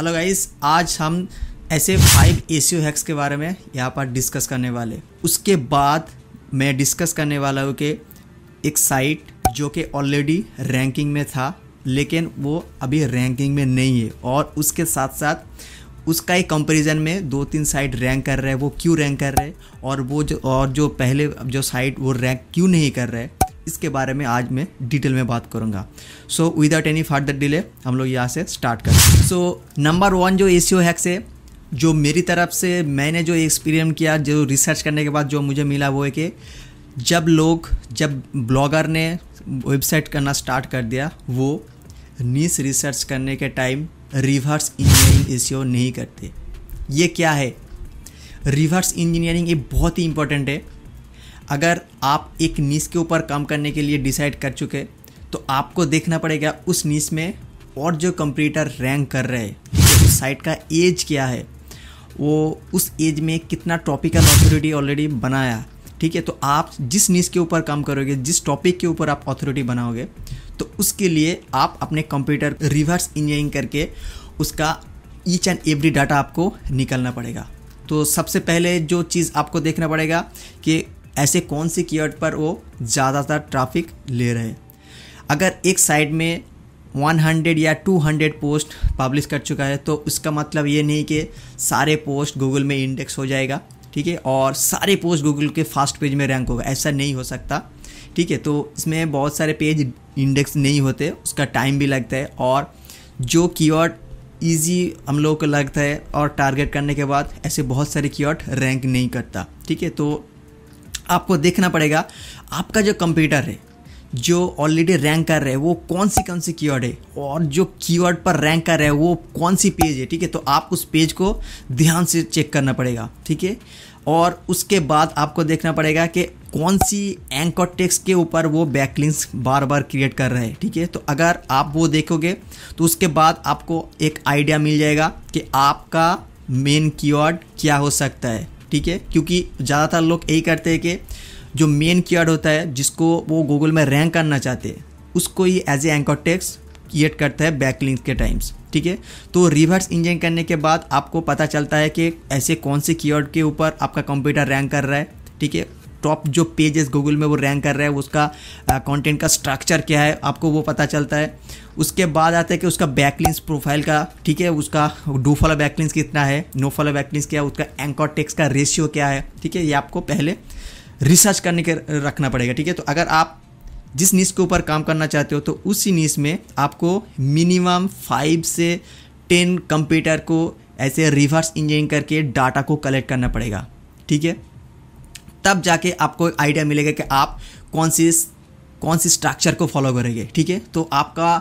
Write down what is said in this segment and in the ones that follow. Hello guys, आज हम ऐसे 5 एसीओ हैक्स के बारे में यहाँ पर डिस्कस करने वाले। उसके बाद मैं डिस्कस करने वाला हूँ कि एक साइट जो कि ऑलरेडी रैंकिंग में था लेकिन वो अभी रैंकिंग में नहीं है, और उसके साथ साथ उसका एक कंपैरिजन में 2-3 साइट रैंक कर रहे हैं, वो क्यों रैंक कर रहे हैं और जो पहले जो साइट वो रैंक क्यों नहीं कर रहे, इसके बारे में आज मैं डिटेल में बात करूंगा। So without any further delay हम लोग यहाँ से स्टार्ट करें। सो नंबर 1 जो एसीओ हैक्स है, जो मेरी तरफ से मैंने जो एक्सपीरियंस किया, जो रिसर्च करने के बाद जो मुझे मिला, वो है कि जब ब्लॉगर ने वेबसाइट करना स्टार्ट कर दिया, वो नीश रिसर्च करने के टाइम रिवर्स इंजीनियरिंग एसीओ नहीं करते। ये क्या है? रिवर्स इंजीनियरिंग ये बहुत ही इंपॉर्टेंट है। अगर आप एक नीश के ऊपर काम करने के लिए डिसाइड कर चुके तो आपको देखना पड़ेगा उस नीश में और जो कंप्यूटर रैंक कर रहे हैं, तो उस साइट का एज क्या है, वो उस एज में कितना टॉपिकल अथॉरिटी ऑलरेडी बनाया। ठीक है, तो आप जिस नीश के ऊपर काम करोगे, जिस टॉपिक के ऊपर आप अथॉरिटी बनाओगे, तो उसके लिए आप अपने कंप्यूटर रिवर्स इंजीनियरिंग करके उसका ईच एंड एवरी डाटा आपको निकालना पड़ेगा। तो सबसे पहले जो चीज़ आपको देखना पड़ेगा कि ऐसे कौन से कीवर्ड पर वो ज़्यादातर ट्रैफिक ले रहे हैं। अगर एक साइट में 100 या 200 पोस्ट पब्लिश कर चुका है तो उसका मतलब ये नहीं कि सारे पोस्ट गूगल में इंडेक्स हो जाएगा, ठीक है, और सारे पोस्ट गूगल के फर्स्ट पेज में रैंक होगा, ऐसा नहीं हो सकता। ठीक है, तो इसमें बहुत सारे पेज इंडेक्स नहीं होते, उसका टाइम भी लगता है, और जो कीवर्ड ईजी हम लोगों को लगता है और टारगेट करने के बाद ऐसे बहुत सारे कीवर्ड रैंक नहीं करता। ठीक है, तो आपको देखना पड़ेगा आपका जो कंप्यूटर है जो ऑलरेडी रैंक कर रहे हैं वो कौन सी कीवर्ड है, और जो कीवर्ड पर रैंक कर रहे हैं वो कौन सी पेज है। ठीक है, तो आप उस पेज को ध्यान से चेक करना पड़ेगा। ठीक है, और उसके बाद आपको देखना पड़ेगा कि कौन सी एंकर टेक्स्ट के ऊपर वो बैकलिंक्स बार बार क्रिएट कर रहे हैं। ठीक है, तो अगर आप वो देखोगे तो उसके बाद आपको एक आइडिया मिल जाएगा कि आपका मेन कीवर्ड क्या हो सकता है। ठीक है, क्योंकि ज़्यादातर लोग यही करते हैं कि जो मेन कीवर्ड होता है जिसको वो गूगल में रैंक करना चाहते हैं, उसको ही as a anchor text create करता है बैकलिंक के टाइम्स। ठीक है, तो रिवर्स इंजीनियरिंग करने के बाद आपको पता चलता है कि ऐसे कौन से कीवर्ड के ऊपर आपका कंप्यूटर रैंक कर रहा है। ठीक है, टॉप जो पेजेस गूगल में वो रैंक कर रहा है, उसका कंटेंट का स्ट्रक्चर क्या है, आपको वो पता चलता है। उसके बाद आता है कि उसका बैकलिंक्स प्रोफाइल का, ठीक है, उसका डू फॉलो बैकलिंक्स कितना है, नो फॉलो बैकलिंक्स क्या है, उसका एंकर टेक्स्ट का रेशियो क्या है। ठीक है, ये आपको पहले रिसर्च करने के रखना पड़ेगा। ठीक है, तो अगर आप जिस नीश के ऊपर काम करना चाहते हो तो उसी नीश में आपको मिनिमम 5 से 10 कंप्यूटर को ऐसे रिवर्स इंजीनियरिंग करके डाटा को कलेक्ट करना पड़ेगा। ठीक है, तब जाके आपको आइडिया मिलेगा कि आप कौन सी स्ट्रक्चर को फॉलो करेंगे। ठीक है, तो आपका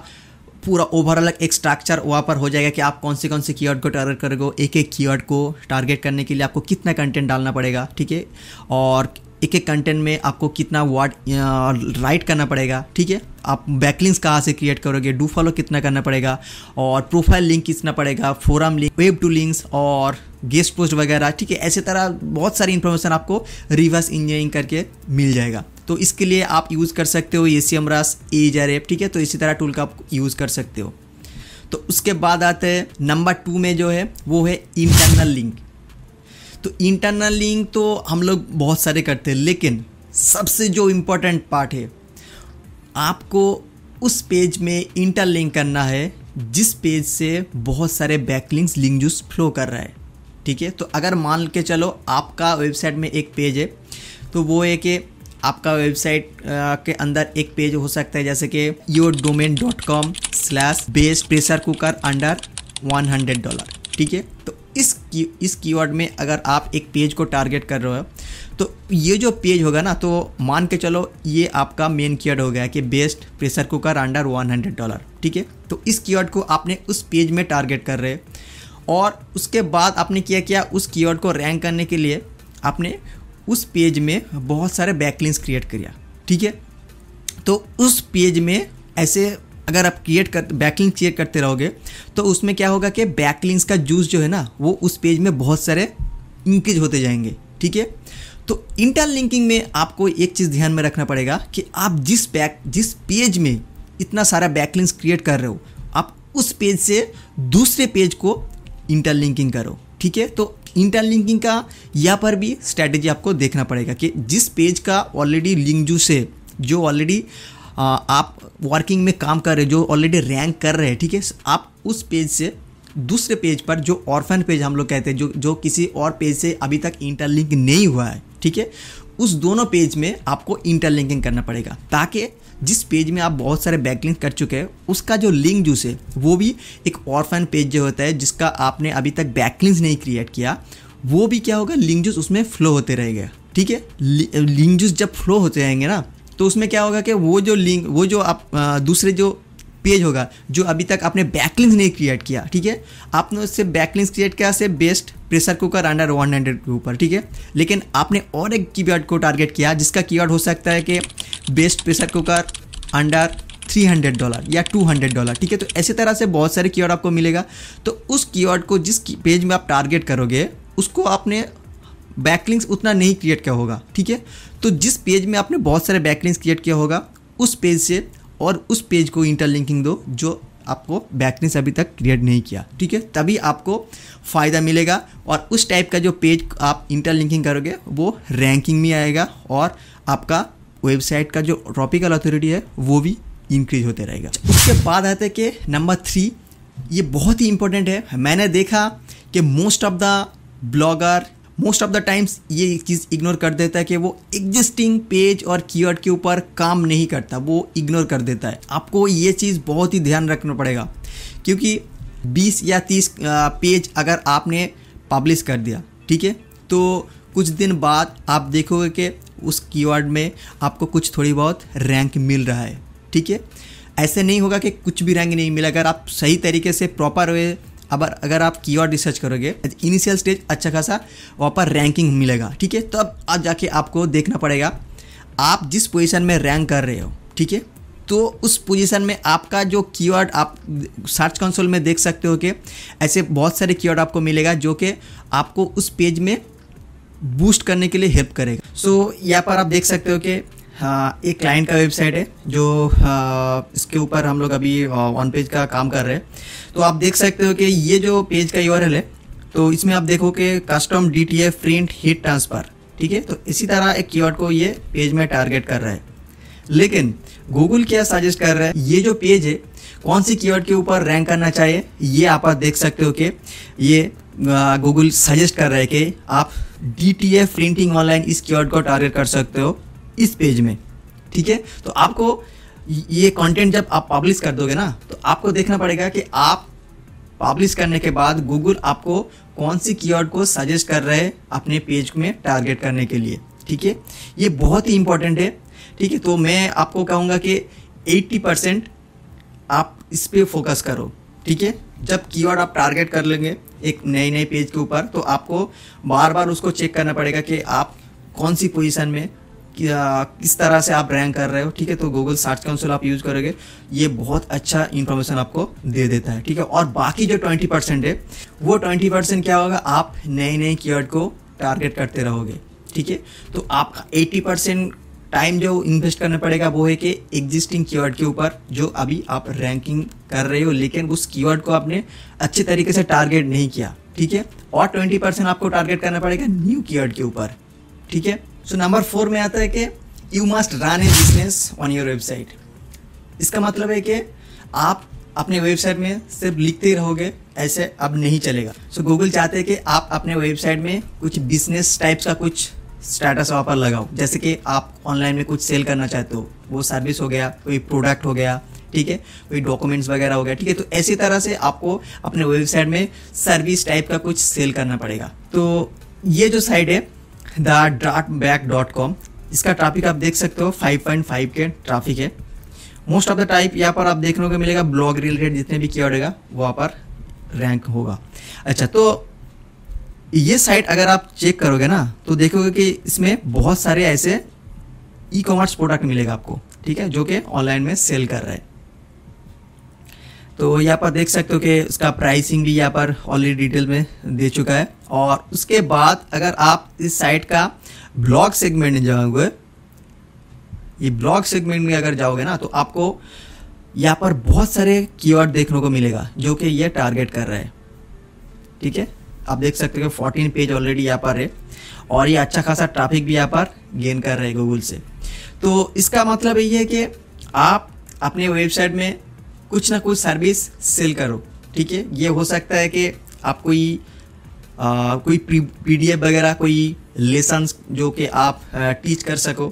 पूरा ओवरऑल एक स्ट्रक्चर वहाँ पर हो जाएगा कि आप कौन से कीवर्ड को टारगेट करोगे, एक कीवर्ड को टारगेट करने के लिए आपको कितना कंटेंट डालना पड़ेगा। ठीक है, और एक कंटेंट में आपको कितना वर्ड राइट करना पड़ेगा। ठीक है, आप बैकलिंक्स कहाँ से क्रिएट करोगे, डू फॉलो कितना करना पड़ेगा, और प्रोफाइल लिंक कितना पड़ेगा, forum link, web two links और गेस्ट पोस्ट वगैरह। ठीक है, ऐसे तरह बहुत सारी इन्फॉर्मेशन आपको रिवर्स इंजीनियरिंग करके मिल जाएगा। तो इसके लिए आप यूज़ कर सकते हो एसीएमरास EEAT। ठीक है, तो इसी तरह टूल का आप यूज़ कर सकते हो। तो उसके बाद आते हैं नंबर 2 में जो है वो है इंटरनल लिंक। तो इंटरनल लिंक तो हम लोग बहुत सारे करते हैं, लेकिन सबसे जो इम्पोर्टेंट पार्ट है आपको उस पेज में इंटरलिंक करना है जिस पेज से बहुत सारे बैकलिंक्स लिंक जूस फ्लो कर रहा है। ठीक है, तो अगर मान के चलो आपका वेबसाइट में एक पेज है, तो वो है कि आपका वेबसाइट के अंदर एक पेज हो सकता है जैसे कि yourdomain.com/base pressure cooker under $100। ठीक है, तो इस कीवर्ड में अगर आप एक पेज को टारगेट कर रहे हो तो ये जो पेज होगा ना, तो मान के चलो ये आपका मेन कीवर्ड हो गया कि बेस्ट प्रेशर कुकर अंडर $100। ठीक है, तो इस कीवर्ड को आपने उस पेज में टारगेट कर रहे, और उसके बाद आपने क्या उस कीवर्ड को रैंक करने के लिए आपने उस पेज में बहुत सारे बैकलिंक्स क्रिएट किया। ठीक है, तो उस पेज में ऐसे अगर आप बैकलिंक्स क्रिएट करते रहोगे तो उसमें क्या होगा कि बैकलिंक्स का जूस जो है ना, वो उस पेज में बहुत सारे इंक्रीज होते जाएंगे। ठीक है, तो इंटरलिंकिंग में आपको एक चीज़ ध्यान में रखना पड़ेगा कि आप जिस पेज में इतना सारा बैकलिंक्स क्रिएट कर रहे हो, आप उस पेज से दूसरे पेज को इंटरलिंकिंग करो। ठीक है, तो इंटरलिंकिंग का यहाँ पर भी स्ट्रैटेजी आपको देखना पड़ेगा कि जिस पेज का ऑलरेडी लिंक जूस है, जो ऑलरेडी आप वर्किंग में काम कर रहे हैं, जो ऑलरेडी रैंक कर रहे हैं, ठीक है, आप उस पेज से दूसरे पेज पर, जो ऑर्फन पेज हम लोग कहते हैं, जो किसी और पेज से अभी तक इंटरलिंक नहीं हुआ है, ठीक है, उस दोनों पेज में आपको इंटरलिंकिंग करना पड़ेगा ताकि जिस पेज में आप बहुत सारे बैकलिंक कर चुके हैं उसका जो लिंक जूस है वो भी एक ऑर्फन पेज जो होता है जिसका आपने अभी तक बैकलिंक्स नहीं क्रिएट किया, वो भी क्या होगा, लिंक जूस उसमें फ्लो होते रहेगा। ठीक है, लिंक जूस जब फ्लो होते रहेंगे ना तो उसमें क्या होगा कि वो जो लिंक, वो जो आप दूसरे जो पेज होगा जो अभी तक आपने बैकलिंक्स नहीं क्रिएट किया, ठीक है, आपने उससे बैकलिंक्स क्रिएट किया से बेस्ट प्रेशर कुकर अंडर 100 के ऊपर, ठीक है, लेकिन आपने और एक कीवर्ड को टारगेट किया जिसका कीवर्ड हो सकता है कि बेस्ट प्रेशर कुकर अंडर $300 या $200, ठीक है, तो ऐसी तरह से बहुत सारे कीवर्ड आपको मिलेगा। तो उस कीवर्ड को जिस पेज में आप टारगेट करोगे उसको आपने बैकलिंक्स उतना नहीं क्रिएट किया होगा, ठीक है, तो जिस पेज में आपने बहुत सारे बैकलिंक्स क्रिएट किया होगा उस पेज से और उस पेज को इंटरलिंकिंग दो जो आपको बैकलिंक्स अभी तक क्रिएट नहीं किया, ठीक है, तभी आपको फ़ायदा मिलेगा और उस टाइप का जो पेज आप इंटरलिंकिंग करोगे वो रैंकिंग में आएगा और आपका वेबसाइट का जो टॉपिकल अथॉरिटी है वो भी इंक्रीज होते रहेगा। उसके बाद आता है कि नंबर 3, ये बहुत ही इंपॉर्टेंट है। मैंने देखा कि most of the blogger most of the times ये चीज़ इग्नोर कर देता है कि वो एग्जिस्टिंग पेज और कीवर्ड के ऊपर काम नहीं करता, वो इग्नोर कर देता है। आपको ये चीज़ बहुत ही ध्यान रखना पड़ेगा क्योंकि 20 या 30 पेज अगर आपने पब्लिश कर दिया, ठीक है, तो कुछ दिन बाद आप देखोगे कि उस कीवर्ड में आपको कुछ थोड़ी बहुत रैंक मिल रहा है, ठीक है, ऐसे नहीं होगा कि कुछ भी रैंक नहीं मिला। अगर आप सही तरीके से प्रॉपर वे अगर आप कीवर्ड रिसर्च करोगे इनिशियल स्टेज अच्छा खासा वहाँ पर रैंकिंग मिलेगा, ठीक है, तब आज जाके आपको देखना पड़ेगा आप जिस पोजीशन में रैंक कर रहे हो, ठीक है, तो उस पोजीशन में आपका जो कीवर्ड आप सर्च कंसोल में देख सकते हो कि ऐसे बहुत सारे कीवर्ड आपको मिलेगा जो कि आपको उस पेज में बूस्ट करने के लिए हेल्प करेगा। सो यहाँ पर आप देख सकते हो कि हाँ, एक क्लाइंट का वेबसाइट है जो इसके ऊपर हम लोग अभी ऑन पेज का काम कर रहे हैं, तो आप देख सकते हो कि ये जो पेज का यूआरएल है तो इसमें आप देखो कि custom DTF print heat transfer, ठीक है, तो इसी तरह एक कीवर्ड को ये पेज में टारगेट कर रहा है, लेकिन गूगल क्या सजेस्ट कर रहा है, ये जो पेज है कौन सी कीवर्ड के ऊपर रैंक करना चाहिए, ये आप देख सकते हो कि ये गूगल सजेस्ट कर रहा है कि आप DTF प्रिंटिंग ऑनलाइन इस कीवर्ड को टारगेट कर सकते हो इस पेज में, ठीक है, तो आपको ये कंटेंट जब आप पब्लिश कर दोगे ना तो आपको देखना पड़ेगा कि आप पब्लिश करने के बाद गूगल आपको कौन सी कीवर्ड को सजेस्ट कर रहे हैं अपने पेज में टारगेट करने के लिए, ठीक है, ये बहुत ही इंपॉर्टेंट है। ठीक है, तो मैं आपको कहूँगा कि 80% आप इस पर फोकस करो, ठीक है, जब कीवर्ड आप टारगेट कर लेंगे एक नए पेज के ऊपर तो आपको बार बार उसको चेक करना पड़ेगा कि आप कौन सी पोजिशन में किस तरह से आप रैंक कर रहे हो, ठीक है, तो गूगल सर्च कंसोल आप यूज़ करोगे ये बहुत अच्छा इन्फॉर्मेशन आपको दे देता है, ठीक है, और बाकी जो 20% है वो 20% क्या होगा, आप नए कीवर्ड को टारगेट करते रहोगे, ठीक है, तो आपका 80% टाइम जो इन्वेस्ट करना पड़ेगा वो है कि एग्जिस्टिंग कीवर्ड के ऊपर जो अभी आप रैंकिंग कर रहे हो लेकिन उस कीवर्ड को आपने अच्छे तरीके से टारगेट नहीं किया, ठीक है, और 20% आपको टारगेट करना पड़ेगा न्यू कीवर्ड के ऊपर, ठीक है। सो नंबर 4 में आता है कि you must run a business on your website. इसका मतलब है कि आप अपने वेबसाइट में सिर्फ लिखते ही रहोगे ऐसे अब नहीं चलेगा। सो गूगल चाहते हैं कि आप अपने वेबसाइट में कुछ बिजनेस टाइप्स का कुछ स्टेटस वहाँ पर लगाओ, जैसे कि आप ऑनलाइन में कुछ सेल करना चाहते हो, वो सर्विस हो गया, कोई प्रोडक्ट हो गया, ठीक है, कोई डॉक्यूमेंट्स वगैरह हो गया, ठीक है, तो ऐसी तरह से आपको अपने वेबसाइट में सर्विस टाइप का कुछ सेल करना पड़ेगा। तो ये जो साइट है thedraftback.com, इसका ट्रैफिक आप देख सकते हो 5.5 के ट्रैफिक है। मोस्ट ऑफ द टाइप यहाँ पर आप देखने को मिलेगा ब्लॉग रिलेटेड जितने भी कीवर्ड होगा वहाँ पर रैंक होगा। अच्छा, तो ये साइट अगर आप चेक करोगे ना तो देखोगे कि इसमें बहुत सारे ऐसे ई कॉमर्स प्रोडक्ट मिलेगा आपको, ठीक है, जो कि ऑनलाइन में सेल कर रहे हैं। तो यहाँ पर देख सकते हो कि उसका प्राइसिंग भी यहाँ पर ऑलरेडी डिटेल में दे चुका है। और उसके बाद अगर आप इस साइट का ब्लॉग सेगमेंट में जाओगे, ये ब्लॉग सेगमेंट में अगर जाओगे ना तो आपको यहाँ पर बहुत सारे कीवर्ड देखने को मिलेगा जो कि ये टारगेट कर रहा है। ठीक है, आप देख सकते हो 14 पेज ऑलरेडी यहाँ पर है और ये अच्छा खासा ट्रैफिक भी यहाँ पर गेन कर रहे हैं गूगल से। तो इसका मतलब यही है कि आप अपने वेबसाइट में कुछ ना कुछ सर्विस सेल करो। ठीक है, ये हो सकता है कि आप कोई PDF वगैरह, कोई लेसन्स जो कि आप टीच कर सको,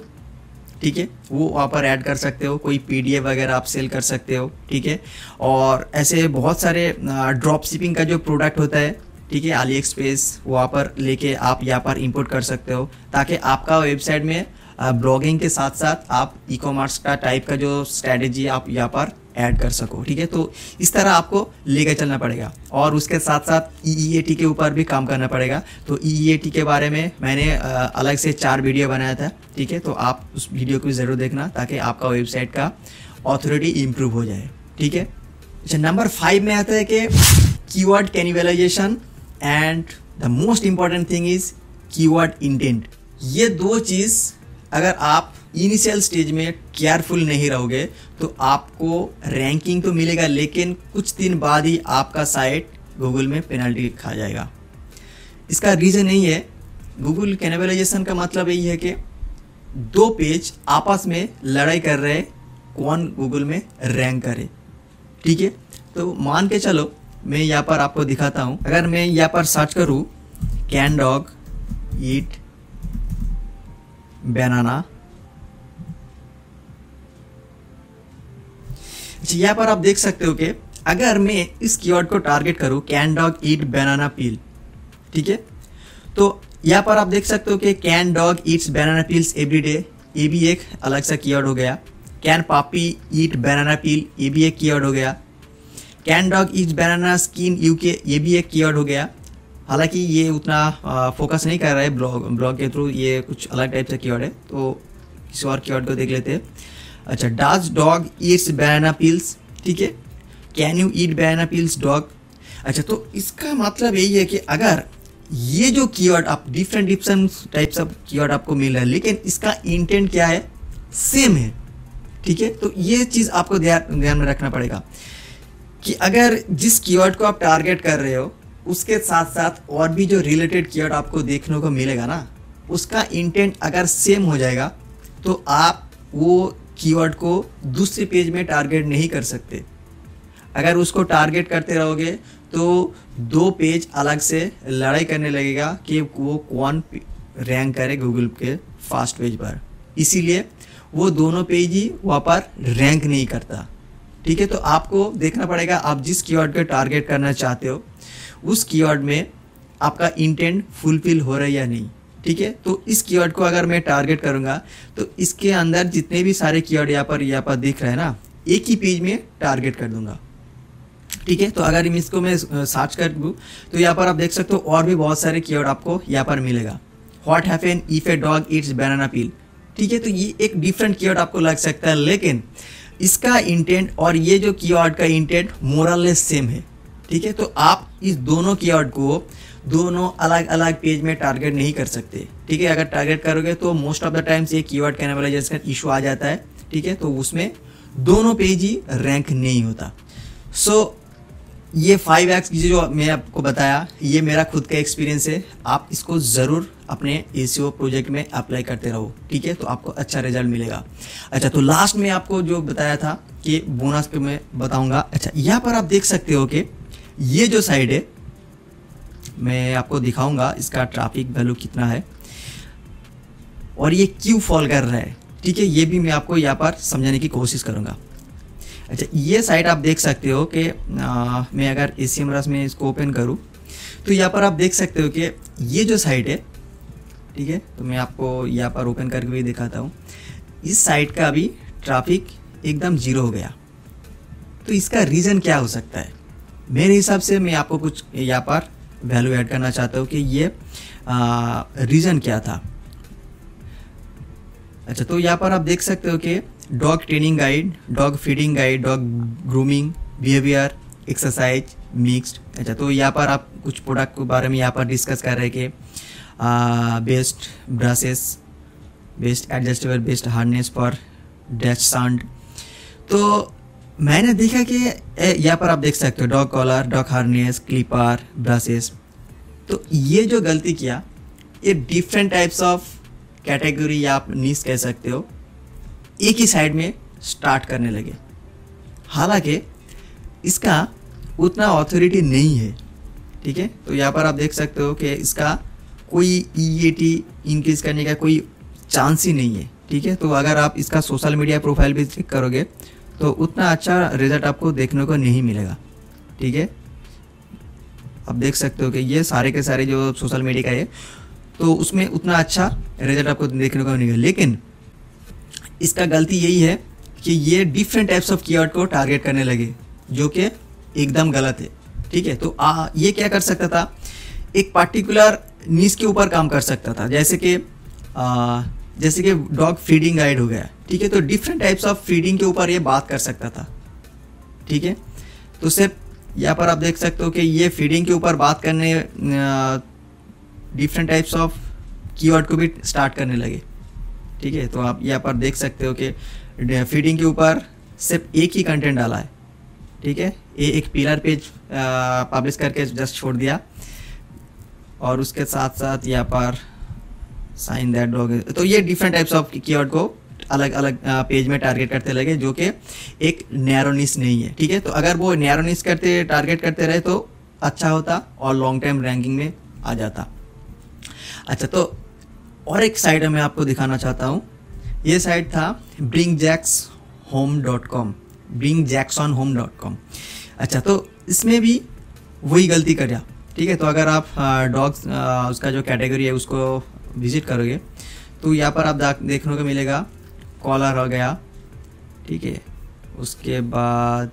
ठीक है, वो वहाँ पर ऐड कर सकते हो। कोई PDF वगैरह आप सेल कर सकते हो। ठीक है, और ऐसे बहुत सारे ड्रॉप शिपिंग का जो प्रोडक्ट होता है, ठीक है, AliExpress, वहाँ पर लेके आप यहाँ पर इंपोर्ट कर सकते हो, ताकि आपका वेबसाइट में ब्लॉगिंग के साथ साथ आप ई-कॉमर्स का टाइप का जो स्ट्रैटेजी आप यहाँ पर ऐड कर सको। ठीक है, तो इस तरह आपको लेकर चलना पड़ेगा और उसके साथ साथ EEAT के ऊपर भी काम करना पड़ेगा। तो EEAT के बारे में मैंने अलग से 4 वीडियो बनाया था। ठीक है, तो आप उस वीडियो को ज़रूर देखना ताकि आपका वेबसाइट का ऑथोरिटी इम्प्रूव हो जाए। ठीक है, अच्छा, नंबर 5 में आता है कि keyword cannibalization and the most important thing is keyword intent. ये दो चीज़ अगर आप इनिशियल स्टेज में केयरफुल नहीं रहोगे तो आपको रैंकिंग तो मिलेगा, लेकिन कुछ दिन बाद ही आपका साइट गूगल में पेनल्टी खा जाएगा। इसका रीज़न यही है, गूगल कैनिबलाइजेशन का मतलब यही है कि दो पेज आपस में लड़ाई कर रहे, कौन गूगल में रैंक करे। ठीक है, तो मान के चलो मैं यहाँ पर आपको दिखाता हूँ। अगर मैं यहाँ पर सर्च करूँ कैन डॉग ईट बनाना, यहाँ पर आप देख सकते हो कि अगर मैं इस कीवर्ड को टारगेट करूँ can dog eat banana peel, ठीक है, तो यहाँ पर आप देख सकते हो कि can dog eats banana peels everyday, ये भी एक अलग सा कीवर्ड हो गया। कैन पापी ईट बनाना पील, ये भी एक कीवर्ड हो गया। Can dog eat banana skin UK, ये भी एक कीवर्ड हो गया। हालांकि ये उतना फोकस नहीं कर रहा है ब्लॉग के थ्रू, ये कुछ अलग टाइप से कीवर्ड है, तो किसी और कीवर्ड को देख लेते हैं। अच्छा, does dog eats banana peels, ठीक है, can you eat banana peels dog. अच्छा, तो इसका मतलब यही है कि अगर ये जो कीवर्ड आप डिफरेंट टाइप्स ऑफ कीवर्ड आपको मिल रहा है, लेकिन इसका इंटेंट क्या है, सेम है। ठीक है, तो ये चीज़ आपको ध्यान में रखना पड़ेगा कि अगर जिस कीवर्ड को आप टारगेट कर रहे हो उसके साथ साथ और भी जो रिलेटेड कीवर्ड आपको देखने को मिलेगा ना, उसका इंटेंट अगर सेम हो जाएगा तो आप वो कीवर्ड को दूसरे पेज में टारगेट नहीं कर सकते। अगर उसको टारगेट करते रहोगे तो दो पेज अलग से लड़ाई करने लगेगा कि वो कौन रैंक करे गूगल के फर्स्ट पेज पर, इसीलिए वो दोनों पेज ही वहाँ पर रैंक नहीं करता। ठीक है, तो आपको देखना पड़ेगा आप जिस कीवर्ड को टारगेट करना चाहते हो उस कीवर्ड में आपका इंटेंट फुलफिल हो रहा है या नहीं। ठीक है, तो इस कीवर्ड को अगर मैं टारगेट करूंगा तो इसके अंदर जितने भी सारे कीवर्ड यहाँ पर दिख रहा है ना, एक ही पेज में टारगेट कर दूंगा। ठीक है, तो अगर इसको मैं सर्च कर दूँ तो यहाँ पर आप देख सकते हो और भी बहुत सारे कीवर्ड आपको यहाँ पर मिलेगा। What happen if a dog eats banana peel, ठीक है, तो ये एक डिफरेंट कीवर्ड आपको लग सकता है, लेकिन इसका इंटेंट और ये जो कीवर्ड का इंटेंट मोरलेस सेम है। ठीक है, तो आप इस दोनों कीवर्ड को दोनों अलग अलग पेज में टारगेट नहीं कर सकते। ठीक है, अगर टारगेट करोगे तो मोस्ट ऑफ द टाइम्स ये कीवर्ड कैनिबलाइजेशन इशू आ जाता है। ठीक है, तो उसमें दोनों पेज ही रैंक नहीं होता। सो ये 5X जो मैं आपको बताया, ये मेरा खुद का एक्सपीरियंस है। आप इसको ज़रूर अपने SEO प्रोजेक्ट में अप्लाई करते रहो। ठीक है, तो आपको अच्छा रिजल्ट मिलेगा। अच्छा, तो लास्ट में आपको जो बताया था कि बोनस पे मैं बताऊँगा। अच्छा, यहाँ पर आप देख सकते हो कि ये जो साइड है, मैं आपको दिखाऊंगा इसका ट्रैफिक वैल्यू कितना है और ये क्यों फॉल कर रहा है। ठीक है, ये भी मैं आपको यहाँ पर समझाने की कोशिश करूँगा। अच्छा, ये साइट आप देख सकते हो कि मैं अगर ACMRAS में इसको ओपन करूँ तो यहाँ पर आप देख सकते हो कि ये जो साइट है, ठीक है, तो मैं आपको यहाँ पर ओपन करके भी दिखाता हूँ। इस साइट का अभी ट्रैफिक एकदम जीरो हो गया, तो इसका रीज़न क्या हो सकता है? मेरे हिसाब से मैं आपको कुछ यहाँ पर वैल्यू ऐड करना चाहता हूँ कि ये रीज़न क्या था। अच्छा, तो यहाँ पर आप देख सकते हो कि dog training guide, dog feeding guide, dog grooming, behaviour, exercise, mixed. अच्छा, तो यहाँ पर आप कुछ प्रोडक्ट के बारे में यहाँ पर डिस्कस कर रहे कि best brushes, best adjustable, best harness for dachshund. तो मैंने देखा कि यहाँ पर आप देख सकते हो dog collar, dog harness, clipper, brushes. तो ये जो गलती किया ये डिफरेंट टाइप्स ऑफ कैटेगरी या आप नीश कह सकते हो एक ही साइड में स्टार्ट करने लगे। हालांकि इसका उतना ऑथोरिटी नहीं है, ठीक है। तो यहाँ पर आप देख सकते हो कि इसका कोई EEAT इंक्रीज करने का कोई चांस ही नहीं है, ठीक है। तो अगर आप इसका सोशल मीडिया प्रोफाइल भी चेक करोगे तो उतना अच्छा रिजल्ट आपको देखने को नहीं मिलेगा, ठीक है। आप देख सकते हो कि ये सारे के सारे जो सोशल मीडिया का है तो उसमें उतना अच्छा रिजल्ट आपको देखने को नहीं मिलेगा। लेकिन इसका गलती यही है कि ये डिफरेंट टाइप्स ऑफ कीवर्ड को टारगेट करने लगे जो कि एकदम गलत है, ठीक है। तो ये क्या कर सकता था, एक पार्टिकुलर नीश के ऊपर काम कर सकता था, जैसे कि डॉग फीडिंग गाइड हो गया, ठीक है। तो डिफरेंट टाइप्स ऑफ फीडिंग के ऊपर ये बात कर सकता था, ठीक है। तो सिर्फ यहाँ पर आप देख सकते हो कि ये फीडिंग के ऊपर बात करने डिफरेंट टाइप्स ऑफ कीवर्ड को भी स्टार्ट करने लगे, ठीक है। तो आप यहाँ पर देख सकते हो कि फीडिंग के ऊपर सिर्फ एक ही कंटेंट डाला है, ठीक है। ये एक पिलर पेज पब्लिश करके जस्ट छोड़ दिया और उसके साथ साथ यहाँ पर साइन दैट डॉग। तो ये डिफरेंट टाइप्स ऑफ कीवर्ड को अलग अलग पेज में टारगेट करते लगे जो कि एक नैरो नीश नहीं है, ठीक है। तो अगर वो नैरो नीश टारगेट करते रहे तो अच्छा होता और लॉन्ग टाइम रैंकिंग में आ जाता। अच्छा, तो और एक साइट मैं आपको दिखाना चाहता हूँ। ये साइट था bringjacksonhome.com। अच्छा, तो इसमें भी वही गलती कर दिया, ठीक है। तो अगर आप डॉग्स उसका जो कैटेगरी है उसको विजिट करोगे तो यहाँ पर आप देखने को मिलेगा कॉलर हो गया, ठीक है। उसके बाद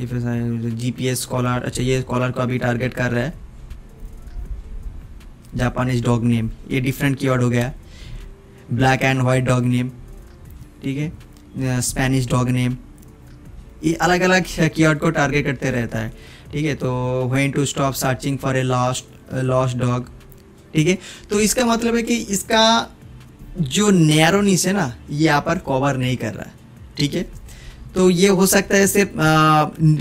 GPS कॉलर। अच्छा, ये कॉलर को अभी टारगेट कर रहा है। जापानीज डॉग नेम, ये डिफरेंट कीवर्ड हो गया। Black and white dog name, ठीक है। स्पेनिश डॉग नेम, ये अलग अलग कीवर्ड को टारगेट करते रहता है, ठीक है। तो when to stop searching for a lost dog, ठीक है। तो इसका मतलब है कि इसका जो नैरो नीश है ना ये यहाँ पर कवर नहीं कर रहा है, ठीक है। तो ये हो सकता है सिर्फ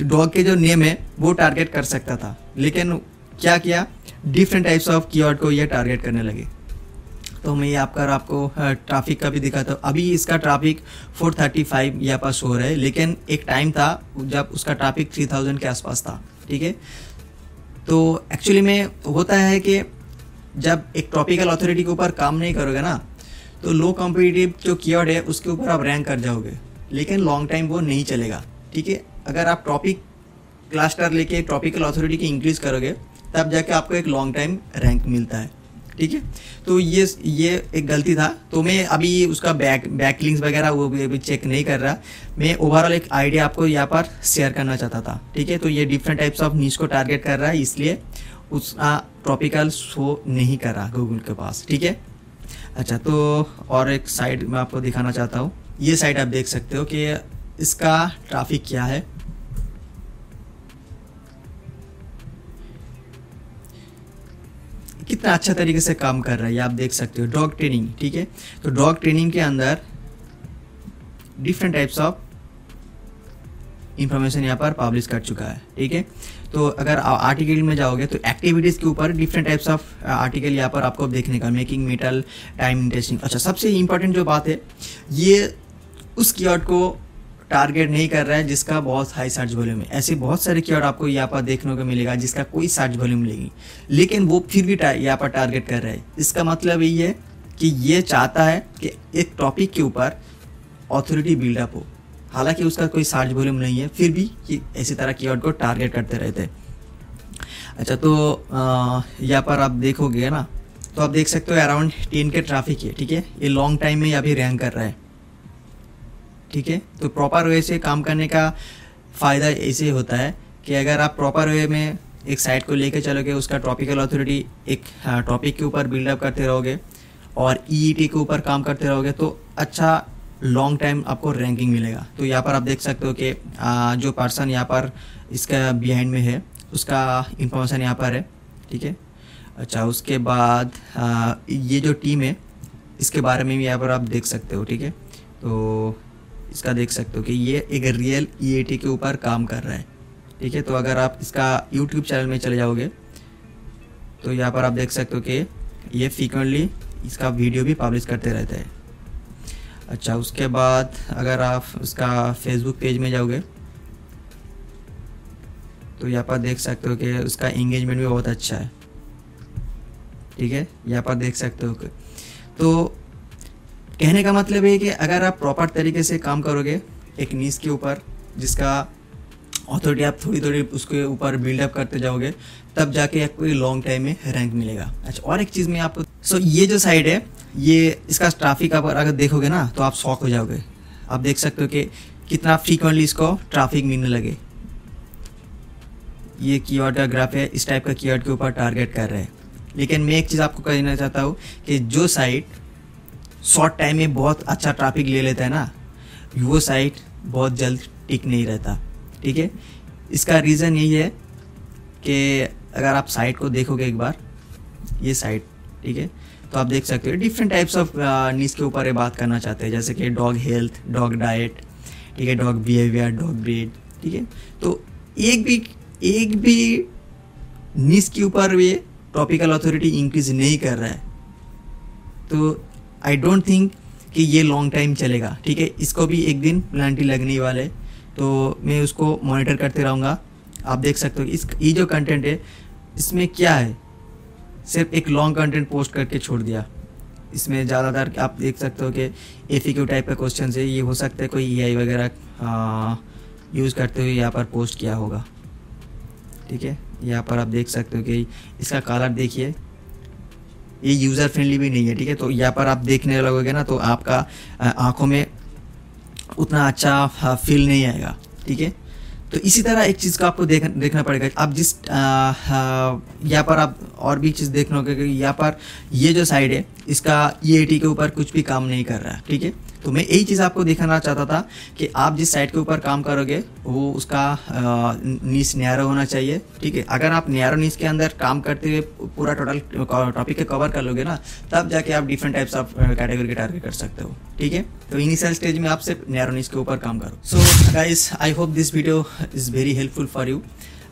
डॉग के जो नेम है वो टारगेट कर सकता था, लेकिन क्या किया डिफरेंट टाइप्स ऑफ कीवर्ड को ये टारगेट करने लगे। तो मैं यहाँ पर आपको ट्रैफिक का भी दिखाता हूँ। अभी इसका ट्रैफिक 435 यहाँ पर शो रहा है, लेकिन एक टाइम था जब उसका ट्रैफिक 3000 के आसपास था, ठीक है। तो एक्चुअली में होता है कि जब एक टॉपिकल अथॉरिटी के ऊपर काम नहीं करोगे ना तो लो कॉम्पिटिटिव जो कीवर्ड है उसके ऊपर आप रैंक कर जाओगे, लेकिन लॉन्ग टाइम वो नहीं चलेगा, ठीक है। अगर आप टॉपिक क्लस्टर लेके टॉपिकल अथॉरिटी की इंक्रीज करोगे तब जाके आपको एक लॉन्ग टाइम रैंक मिलता है, ठीक है। तो ये एक गलती था। तो मैं अभी उसका बैकलिंक्स वगैरह वो भी चेक नहीं कर रहा। मैं ओवरऑल एक आइडिया आपको यहाँ पर शेयर करना चाहता था, ठीक है। तो ये डिफरेंट टाइप्स ऑफ नीश को टारगेट कर रहा है, इसलिए उसका टॉपिकल शो नहीं कर रहा गूगल के पास, ठीक है। अच्छा, तो और एक साइट मैं आपको दिखाना चाहता हूँ। ये साइट आप देख सकते हो कि इसका ट्रैफिक क्या है। कितना अच्छा तरीके से काम कर रहा है आप देख सकते हो। डॉग ट्रेनिंग, ठीक है। तो डॉग ट्रेनिंग के अंदर डिफरेंट टाइप्स ऑफ इंफॉर्मेशन यहाँ पर पब्लिश कर चुका है, ठीक है। तो अगर आर्टिकल में जाओगे तो एक्टिविटीज़ के ऊपर डिफरेंट टाइप्स ऑफ आर्टिकल यहाँ पर आपको देखने का, मेकिंग मेटल, टाइम इंटरेस्टिंग। अच्छा, सबसे इम्पोर्टेंट जो बात है, ये उस कीवर्ड को टारगेट नहीं कर रहा है जिसका बहुत हाई सर्च वॉल्यूम है। ऐसे बहुत सारे कीवर्ड आपको यहाँ पर देखने को मिलेगा जिसका कोई सर्च वॉल्यूम लेगी, लेकिन वो फिर भी यहाँ पर टारगेट कर रहा है। इसका मतलब यही है कि ये चाहता है कि एक टॉपिक के ऊपर ऑथोरिटी बिल्डअप हो, हालांकि उसका कोई सर्च वॉल्यूम नहीं है, फिर भी इसी तरह कीवर्ड को टारगेट करते रहते हैं। अच्छा, तो यहाँ पर आप देखोगे ना तो आप देख सकते हो अराउंड 10 के ट्रैफिक है, ठीक है। ये लॉन्ग टाइम में अभी रैंक कर रहा है, ठीक है। तो प्रॉपर वे से काम करने का फ़ायदा ऐसे होता है कि अगर आप प्रॉपर वे में एक साइट को लेकर चलोगे, उसका टॉपिकल अथॉरिटी एक टॉपिक के ऊपर बिल्डअप करते रहोगे और EET के ऊपर काम करते रहोगे तो अच्छा लॉन्ग टाइम आपको रैंकिंग मिलेगा। तो यहाँ पर आप देख सकते हो कि जो पर्सन यहाँ पर इसका बिहाइंड में है उसका इंफॉर्मेशन यहाँ पर है, ठीक है। अच्छा, उसके बाद ये जो टीम है इसके बारे में भी यहाँ पर आप देख सकते हो, ठीक है। तो इसका देख सकते हो कि ये एक रियल EEAT के ऊपर काम कर रहा है। ठीक है, तो अगर आप इसका YouTube चैनल में चले जाओगे तो यहाँ पर आप देख सकते हो कि ये फ्रीक्वेंटली इसका वीडियो भी पब्लिश करते रहते हैं। अच्छा, उसके बाद अगर आप उसका फेसबुक पेज में जाओगे तो यहाँ पर देख सकते हो कि उसका एंगेजमेंट भी बहुत अच्छा है। ठीक है, यहाँ पर देख सकते हो कि, तो कहने का मतलब है कि अगर आप प्रॉपर तरीके से काम करोगे एक नीश के ऊपर जिसका ऑथोरिटी आप थोड़ी थोड़ी उसके ऊपर बिल्डअप करते जाओगे, तब जाके आपको लॉन्ग टाइम में रैंक मिलेगा। अच्छा, और एक चीज़ में आपको ये जो साइड है ये इसका ट्रैफिक आप अगर देखोगे ना तो आप शॉक हो जाओगे। आप देख सकते हो कि कितना फ्रीक्वेंटली इसको ट्रैफिक मिलने लगे। ये कीवर्ड का ग्राफ है, इस टाइप का कीवर्ड के ऊपर टारगेट कर रहे हैं। लेकिन मैं एक चीज़ आपको कहना चाहता हूँ कि जो साइट शॉर्ट टाइम में बहुत अच्छा ट्रैफिक ले लेता है ना, वो साइट बहुत जल्द टिक नहीं रहता। ठीक है, इसका रीज़न यही है कि अगर आप साइट को देखोगे एक बार, ये साइट, ठीक है, तो आप देख सकते हो डिफरेंट टाइप्स ऑफ नीश के ऊपर ये बात करना चाहते हैं, जैसे कि डॉग हेल्थ, डॉग डाइट, ठीक है, डॉग बिहेवियर, डॉग ब्रीड। ठीक है, तो एक भी नीश के ऊपर भी टॉपिकल अथॉरिटी इंक्रीज नहीं कर रहा है, तो आई डोंट थिंक कि ये लॉन्ग टाइम चलेगा। ठीक है, इसको भी एक दिन प्लांटी लगने वाले, तो मैं उसको मॉनिटर करते रहूँगा। आप देख सकते हो इस ये जो कंटेंट है इसमें क्या है, सिर्फ एक लॉन्ग कंटेंट पोस्ट करके छोड़ दिया। इसमें ज़्यादातर आप देख सकते हो कि FAQ टाइप का क्वेश्चन है, ये हो सकता है कोई AI वगैरह यूज़ करते हुए यहाँ पर पोस्ट किया होगा। ठीक है, यहाँ पर आप देख सकते हो कि इसका कलर देखिए, ये यूज़र फ्रेंडली भी नहीं है। ठीक है, तो यहाँ पर आप देखने लगोगे ना तो आपका आँखों में उतना अच्छा फील नहीं आएगा। ठीक है, तो इसी तरह एक चीज़ का आपको देखना पड़ेगा। आप जिस यहाँ पर आप और भी चीज़ देखोगे कि यहाँ पर ये जो साइड है इसका EEAT के ऊपर कुछ भी काम नहीं कर रहा है। ठीक है, तो मैं यही चीज़ आपको दिखाना चाहता था कि आप जिस साइड के ऊपर काम करोगे वो उसका नीश न्यारो होना चाहिए। ठीक है, अगर आप न्यारो नीश के अंदर काम करते हुए पूरा टोटल टॉपिक के कवर कर लोगे ना, तब जाके आप डिफरेंट टाइप्स ऑफ कैटेगरी के टारगेट कर सकते हो। ठीक है, तो इनिशियल स्टेज में आप सिर्फ न्यारो नीश के ऊपर काम करो। So guys, I hope this video is very helpful for you.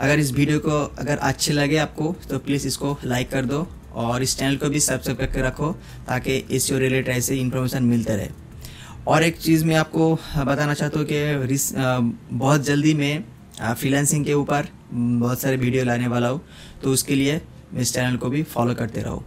अगर इस वीडियो को अगर अच्छे लगे आपको तो प्लीज़ इसको लाइक कर दो और इस चैनल को भी सब्सक्राइब करके रखो ताकि एसईओ रिलेटेड ऐसे इन्फॉर्मेशन मिलते रहे। और एक चीज़ मैं आपको बताना चाहता हूँ कि बहुत जल्दी मैं फ्रीलांसिंग के ऊपर बहुत सारे वीडियो लाने वाला हूँ, तो उसके लिए इस चैनल को भी फॉलो करते रहो।